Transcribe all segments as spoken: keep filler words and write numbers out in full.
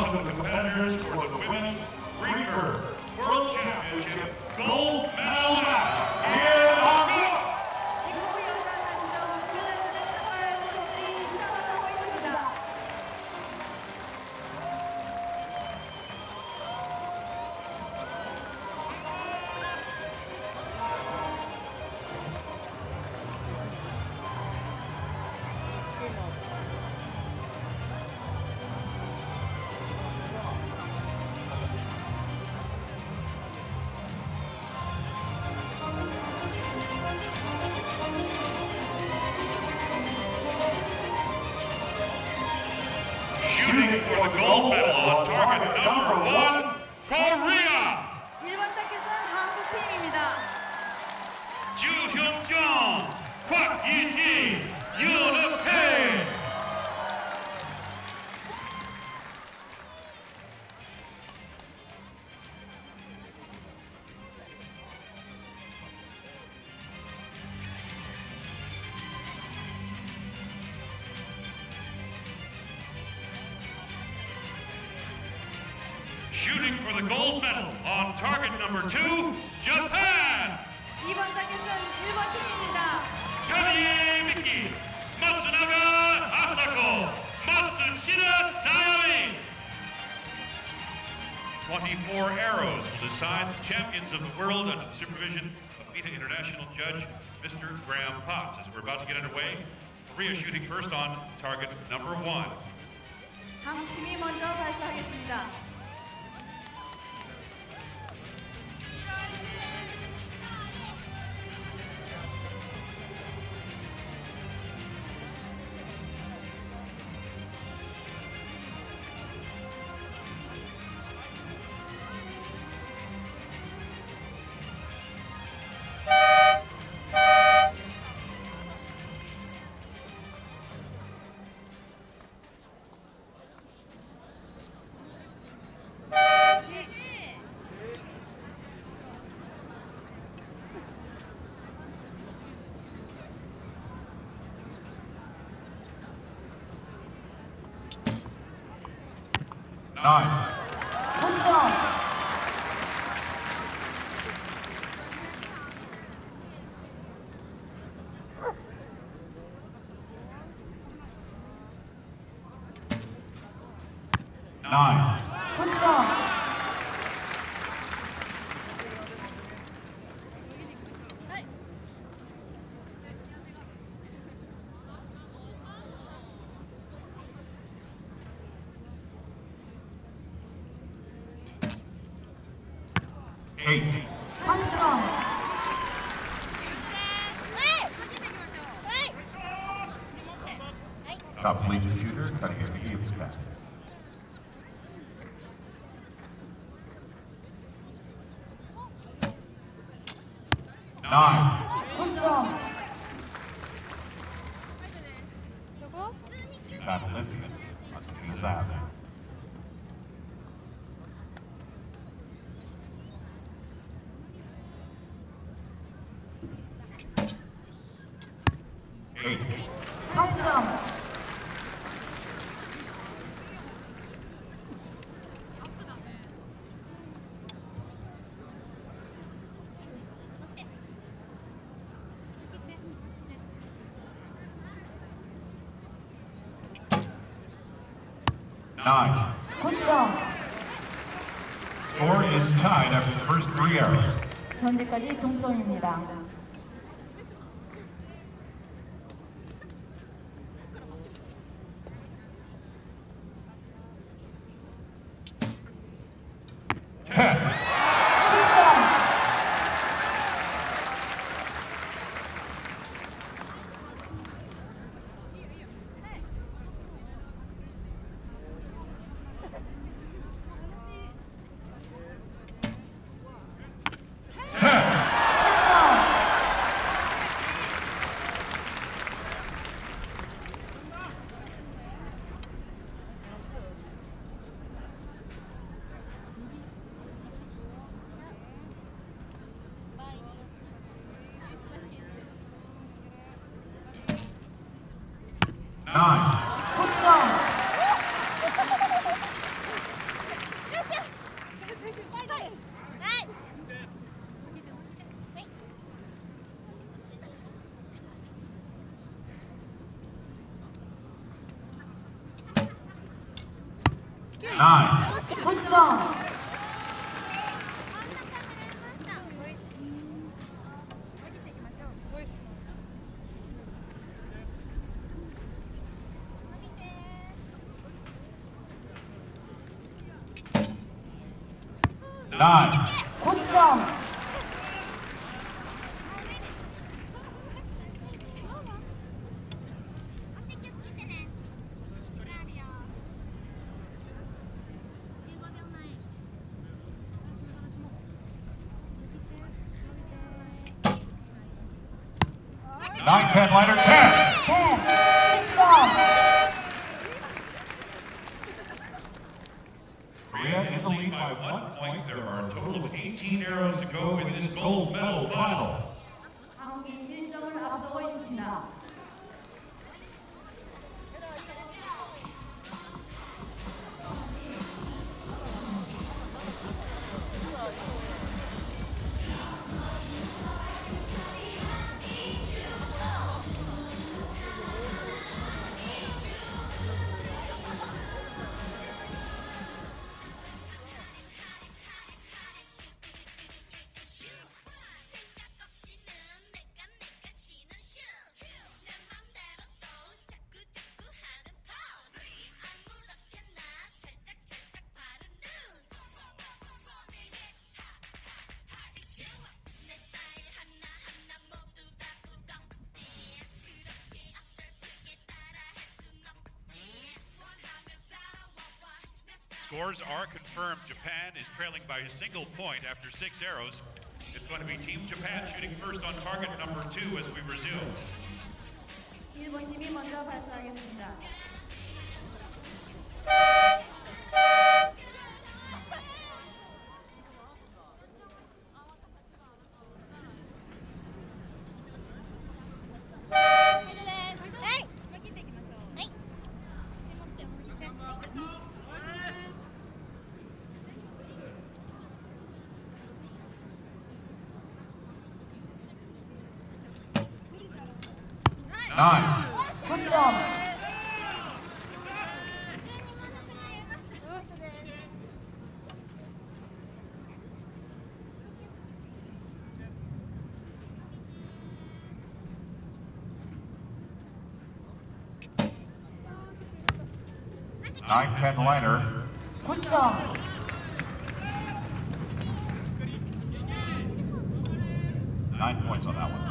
welcome the competitors for the Women's Recurve World Championship Gold Medal Match here in Hong Kong. For the gold medal on target number one, Korea! Ju Hyun-jung, Kwak Yi-ji, Yoon Pei. Shooting for the gold medal on target number two, Japan! 이번 타겟은 일본 팀입니다. Kamiye Miki, Matsunaga Asako, Matsushita Sayami. twenty-four arrows will decide the champions of the world under the supervision of PETA International Judge, Mister Graham Potts. As we're about to get underway, Korea shooting first on target number one. 한국 팀이 먼저 발사하겠습니다. Nine. Nine. Eight. Top collegiate shooter, cutting in the game of Japan. Nine. Top Olympian, Matsushita Sayami. Eight. Nine. Score is tied after the first three arrows. 현재까지 동점입니다. nine. Good job. nine. Good job. nine ten, lighter, ten! ten, ten. Korea in the lead by one point. There are a total of eighteen arrows to go in this gold medal final. Scores are confirmed. Japan is trailing by a single point after six arrows. It's going to be Team Japan shooting first on target number two as we resume. 일본 팀이 먼저 발사하겠습니다. nine. Good job. nine ten liner. Good job. Nine points on that one.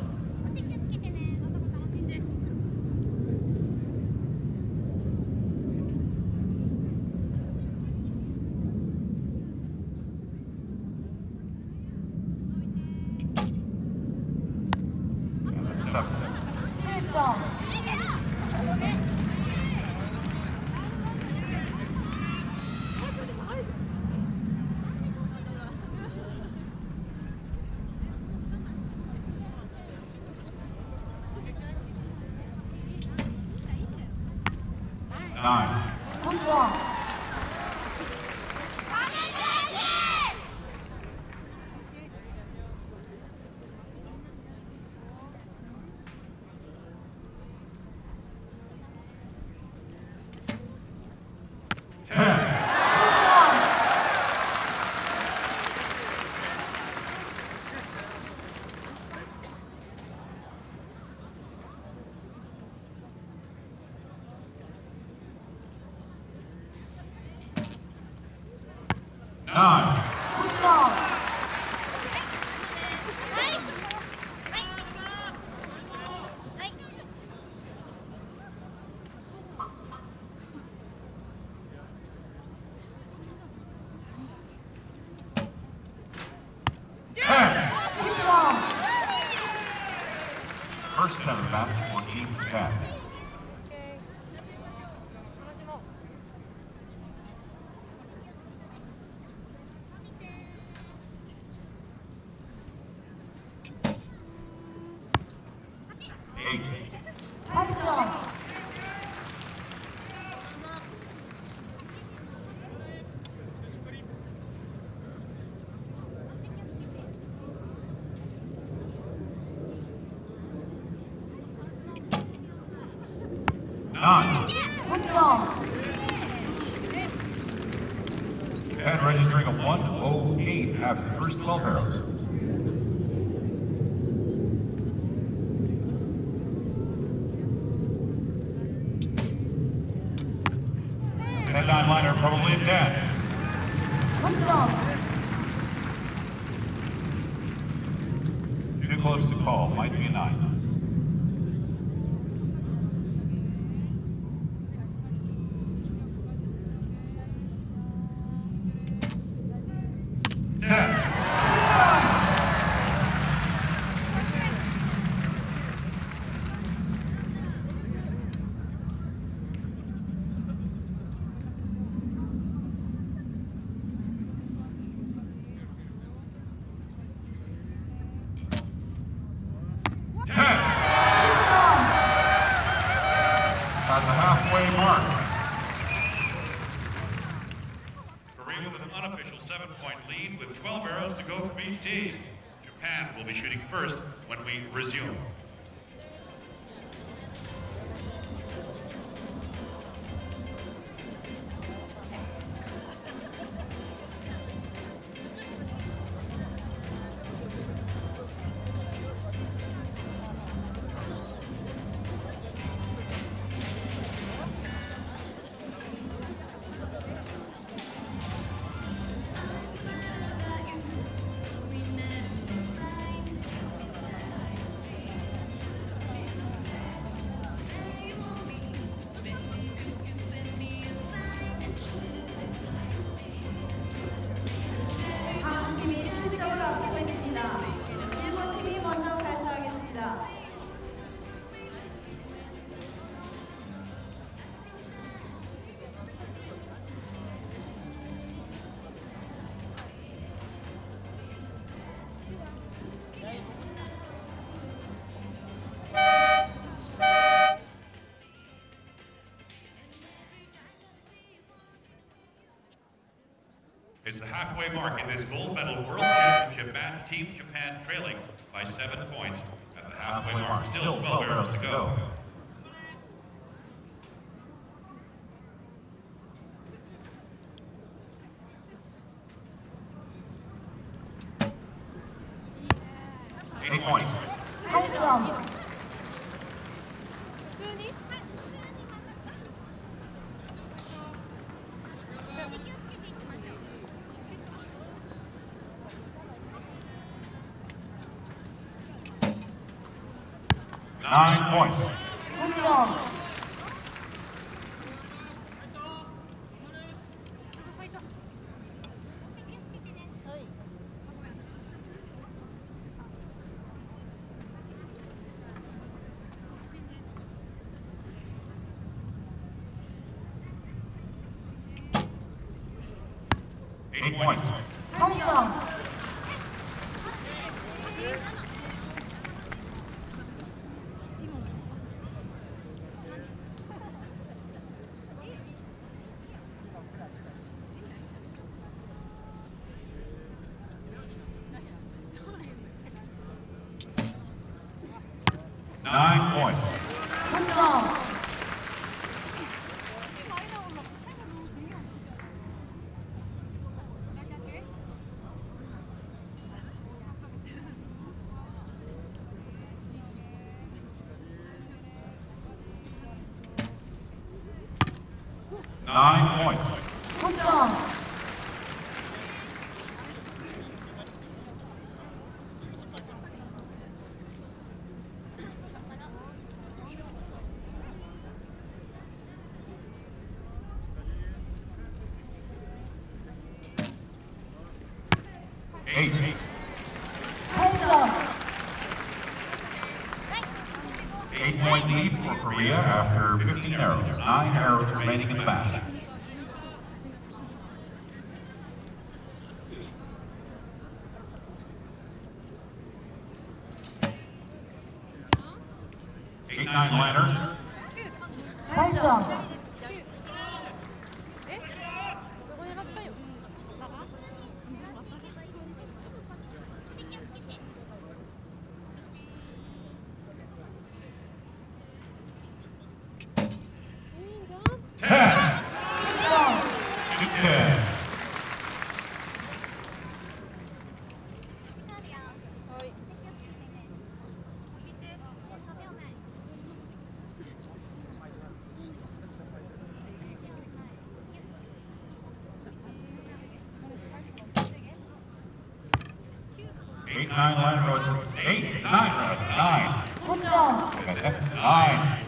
nine. Good job. nine. Good job. ten. Good job. First ten back for Team Japan. eight. Good job. nine. Good job. Pen registering a one oh eight after the first twelve arrows. That nine-liner probably a ten. Hooked up. Too close to call. Might be a nine. At the halfway mark. Korea with an unofficial seven-point lead with twelve arrows to go from each team. Japan will be shooting first when we resume. It's the halfway mark in this gold medal world championship match. Team Japan trailing by seven points at the halfway, halfway mark. Still twelve arrows to go. go. Eight, Eight points. points. Nine points. Good job. Eight points. Good job. Nine points. Good job. Nine points. Good job. Eight. Eight. Eight point lead for Korea after fifteen arrows. Nine arrows remaining in the match. Eight, nine liner. Eight. ten. eight, nine, line roads, eight, nine, road, nine. Good job. Nine.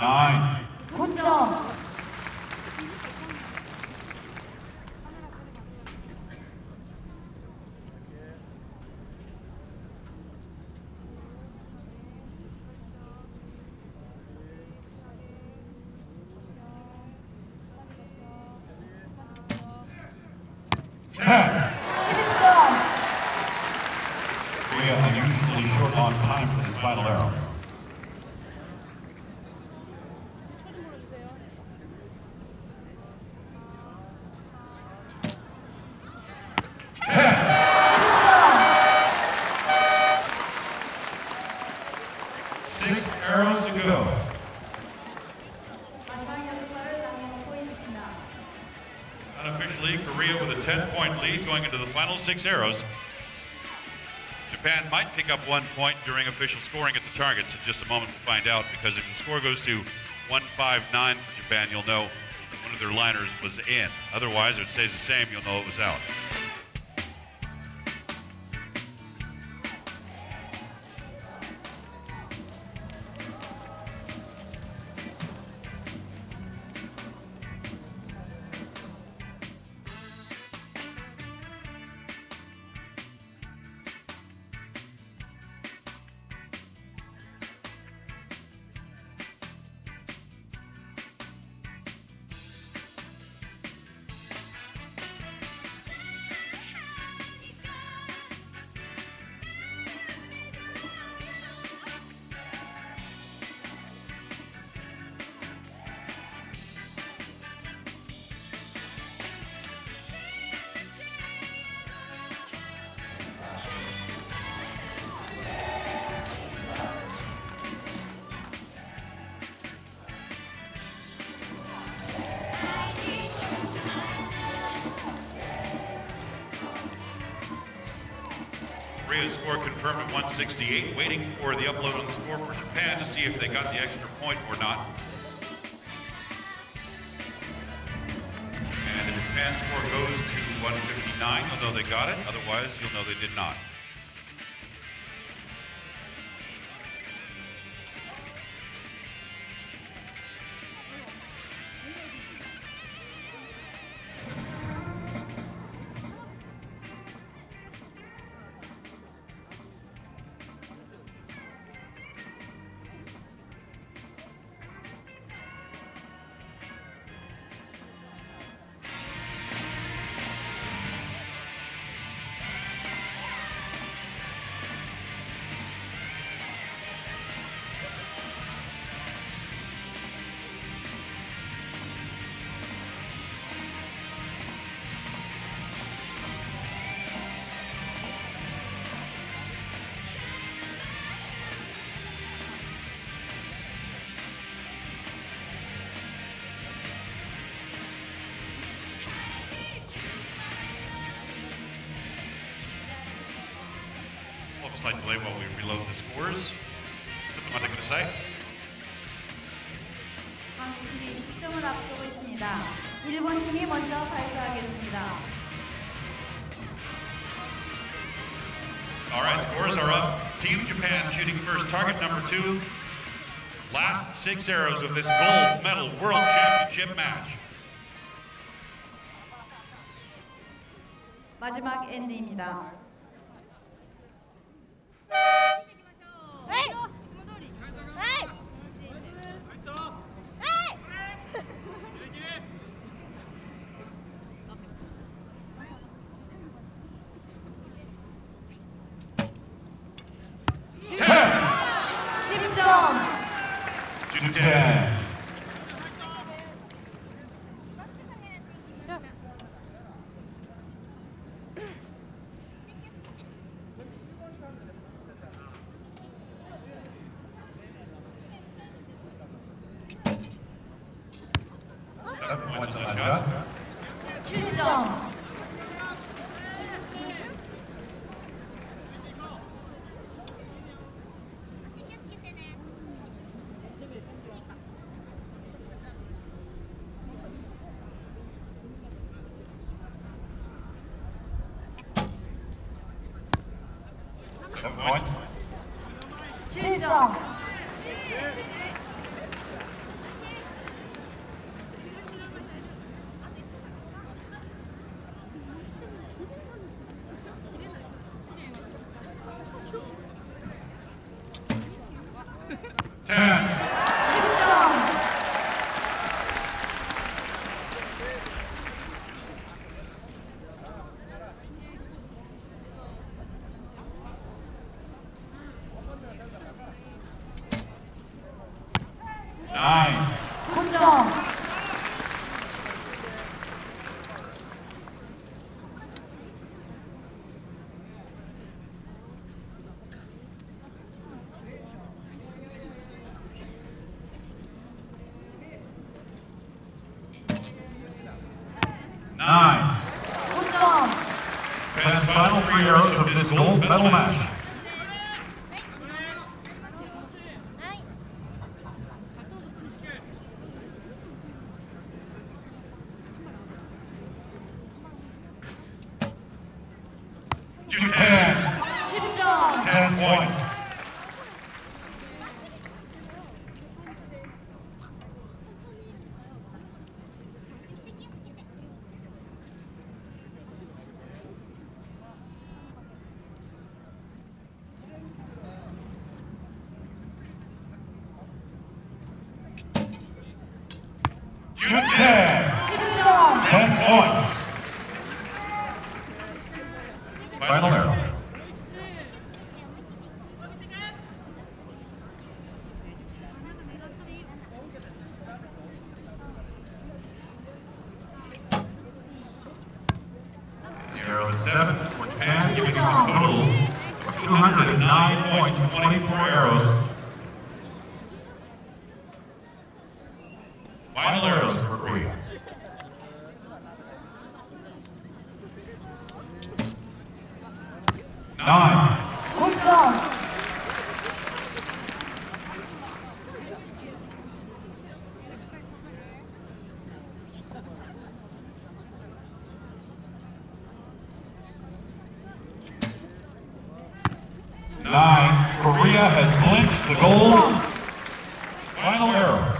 Nine. Good job. We are unusually short on time for this final arrow. Six arrows to go. Unofficially, Korea with a ten point lead going into the final six arrows. Japan might pick up one point during official scoring at the targets. In just a moment we'll find out, because if the score goes to one five nine for Japan, you'll know that one of their liners was in. Otherwise, if it stays the same, you'll know it was out. Korea's score confirmed at one sixty-eight, waiting for the upload on the score for Japan to see if they got the extra point or not. And the Japan score goes to one fifty-nine, you'll know they got it, otherwise you'll know they did not. Slight delay while we reload the scores. Something I'm going to say. 한국팀이 십 점을 앞서고 있습니다. 일본 팀이 먼저 발사하겠습니다. All right, scores are up. Team Japan shooting first. Target number two. Last six arrows of this gold medal world championship match. 마지막 엔드입니다. Yeah. 뭐였지? 칠 점. Fans' final three arrows of this gold medal match. ten. ten points. ten points. Final arrow. The arrow is seven, which has given you a total of two hundred nine points from twenty-four arrows. Final arrows for Korea. Nine. Good job. Nine. Korea has clinched the gold. Final arrow.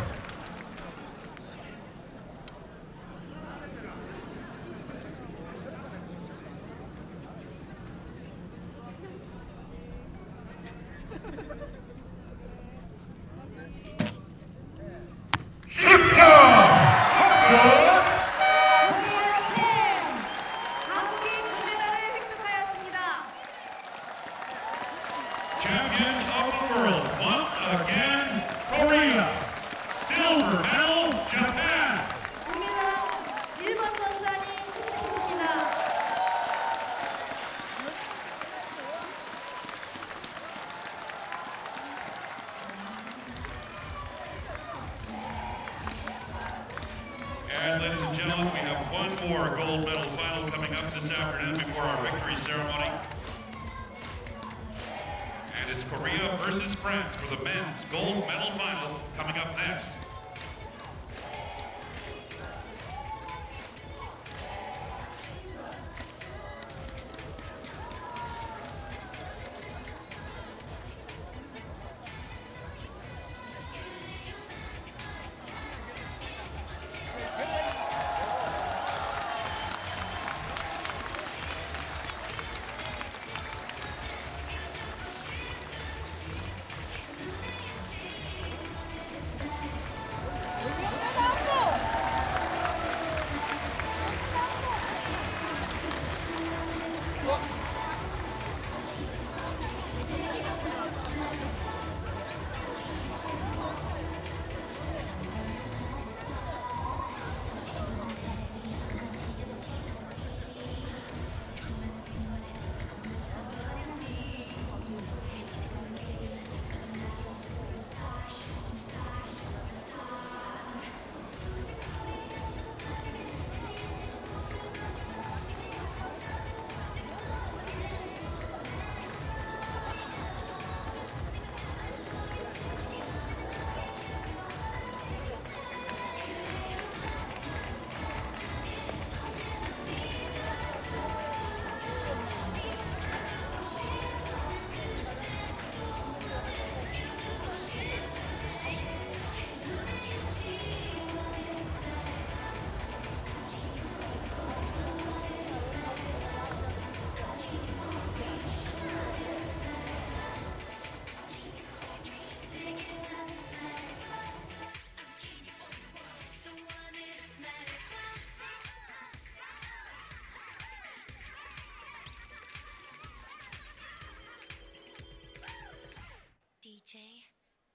Champions of the world, once again, Korea. Silver medal, Japan. And ladies and gentlemen, we have one more gold medal final coming up this afternoon before our victory ceremony. And it's Korea versus France for the men's gold medal final coming up next.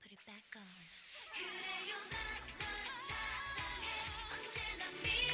Put it back on. 그래요, 나, 나 사랑해. 언제나 미워.